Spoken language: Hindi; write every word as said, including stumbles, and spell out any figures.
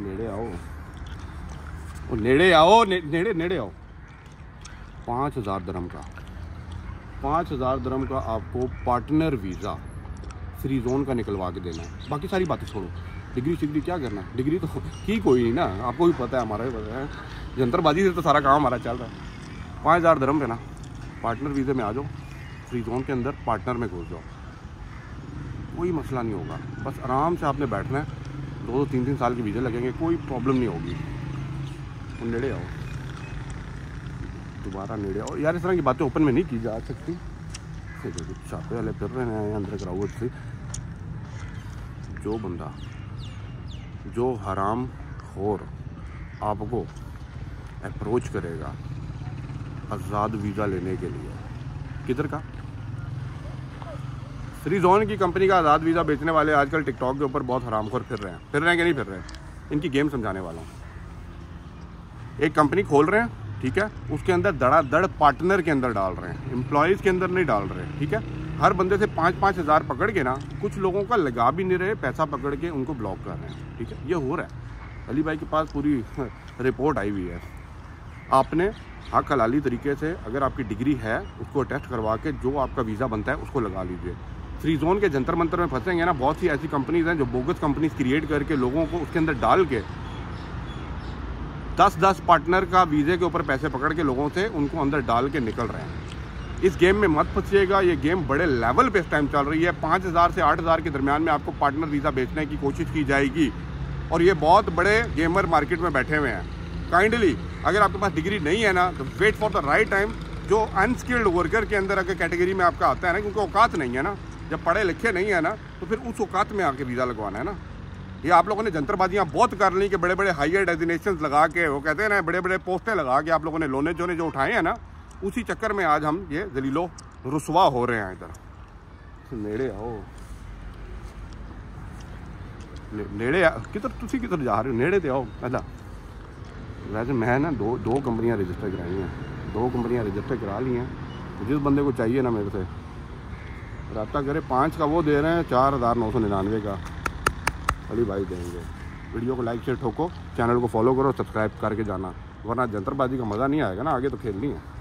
नेड़े आओ, ओ नेड़े आओ, ने, नेड़े नेड़े आओ। पाँच हज़ार दरम का पाँच हज़ार दरम का आपको पार्टनर वीज़ा फ्री जोन का निकलवा के देना है। बाकी सारी बातें छोड़ो, डिग्री शिग्री क्या करना है, डिग्री तो की कोई नहीं ना, आपको भी पता है, हमारा भी पता है, जंतरबाजी से तो सारा काम हमारा चल रहा है। पाँच हज़ार दरम पे ना पार्टनर वीज़े में आ जाओ, फ्री जोन के अंदर पार्टनर में घुस जाओ, कोई मसला नहीं होगा। बस आराम से आपने बैठना है, दो दो तीन तीन साल के वीज़े लगेंगे, कोई प्रॉब्लम नहीं होगी। तो नेड़े आओ, दोबारा नेड़े आओ यार, इस तरह की बातें ओपन में नहीं की जा सकती। छापे वाले फिर रहे हैं अंदर करावट से। जो बंदा जो हराम खोर आपको अप्रोच करेगा आज़ाद वीज़ा लेने के लिए, किधर का, फ्री जोन की कंपनी का आज़ाद वीज़ा बेचने वाले आजकल टिकटॉक के ऊपर बहुत हरामखोर फिर रहे हैं। फिर रहे हैं कि नहीं फिर रहे हैं, इनकी गेम समझाने वाला हूँ। एक कंपनी खोल रहे हैं, ठीक है, उसके अंदर धड़ाधड़ पार्टनर के अंदर डाल रहे हैं, एम्प्लॉयज़ के अंदर नहीं डाल रहे, ठीक है। हर बंदे से पाँच पाँच हज़ार पकड़ के ना, कुछ लोगों का लगा भी नहीं रहे, पैसा पकड़ के उनको ब्लॉक कर रहे हैं, ठीक है। ये हो रहा है, अली भाई के पास पूरी रिपोर्ट आई हुई है। आपने हाँ हलाली तरीके से अगर आपकी डिग्री है उसको अटैच करवा के जो आपका वीज़ा बनता है उसको लगा लीजिए। फ्री जोन के जंतर मंतर में फंसेंगे ना, बहुत सी ऐसी कंपनीज हैं जो बोगस कंपनीज क्रिएट करके लोगों को उसके अंदर डाल के दस दस पार्टनर का वीज़े के ऊपर पैसे पकड़ के लोगों से उनको अंदर डाल के निकल रहे हैं। इस गेम में मत फंसीएगा, ये गेम बड़े लेवल पे इस टाइम चल रही है। पाँच हज़ार से आठ हज़ार के दरमियान में आपको पार्टनर वीज़ा बेचने की कोशिश की जाएगी, और ये बहुत बड़े गेमर मार्केट में बैठे हुए हैं। काइंडली अगर आपके पास डिग्री नहीं है ना, तो wait for the right time. जो अनस्किल्ड वर्कर के अंदर अगर कैटेगरी में आपका आता है ना, क्योंकि औकात नहीं है ना, जब पढ़े लिखे नहीं है ना, तो फिर उस औकात में आके वीज़ा लगवाना है ना। ये आप लोगों ने जंतरबाजियाँ बहुत कर ली कि बड़े बड़े हायर डेजिग्नेशन लगा के, वो कहते हैं ना, बड़े बड़े पोस्टें लगा के आप लोगों ने लोने जोने जो उठाए हैं ना, उसी चक्कर में आज हम ये जलीलो रुसवा हो रहे हैं। इधर नेड़े आओ, नेड़े किधर, तुम किधर जा रहे हो, नेड़े तो आओ। अच्छा वैसे मैं ना दो दो कंपनियां रजिस्टर कराई हैं, दो कंपनियां रजिस्टर करा ली हैं। जिस बंदे को चाहिए ना मेरे से रब्ता करे, पाँच का वो दे रहे हैं, चार हज़ार नौ सौ निन्यानवे का अली भाई देंगे। वीडियो को लाइक शेयर ठोको, चैनल को फॉलो करो, सब्सक्राइब करके जाना, वरना जंतरबाजी का मज़ा नहीं आएगा ना, आगे तो खेलनी है।